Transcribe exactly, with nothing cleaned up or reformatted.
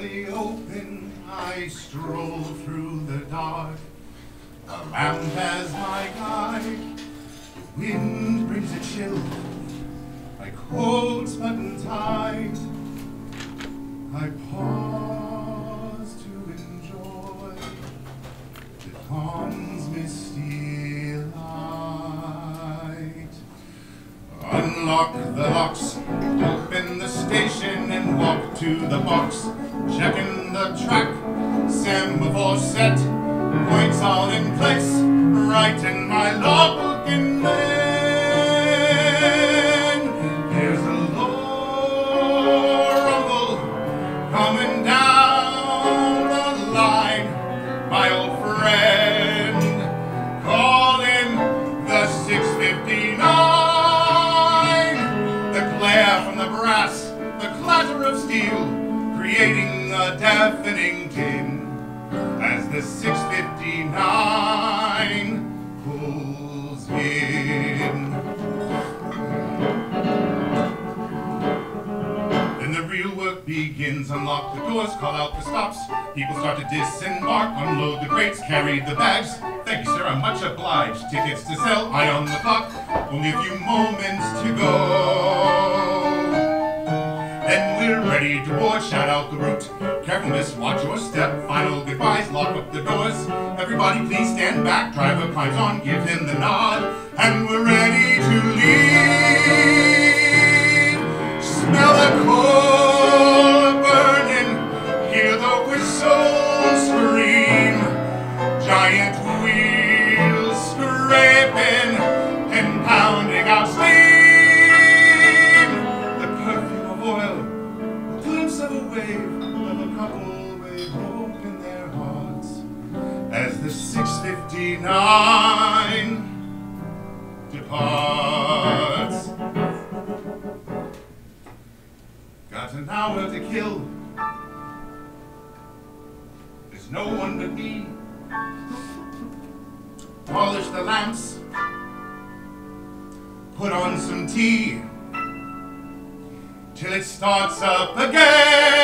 the open I stroll through the dark. A lamp as my guide. The wind brings a chill like cold sudden tide. I pause to enjoy the calm's misty light. Unlock the locks, open the station and walk to the box. Checking the track, semaphore set, points all in place, right in my logbook in there. Coming down the line, my old friend, call him the six fifty-nine. The glare from the brass, the clatter of steel, creating a deafening din as the six fifty-nine pulls in. Begins, unlock the doors, call out the stops. People start to disembark, unload the crates, carry the bags. Thank you, sir, I'm much obliged. Tickets to sell, eye on the clock. Only a few moments to go. Then we're ready to board, shout out the route. Carefulness, watch your step. Final goodbyes, lock up the doors. Everybody please stand back. Driver climbs on, give him the nod. And we're ready to leave. Smell the cold. Giant wheels scraping and pounding out steam. The perfume of oil, a glimpse of a wave of a couple with hope in their hearts as the six fifty-nine departs. Got an hour to kill. There's no one but me. Polish the lamps, put on some tea, till it starts up again.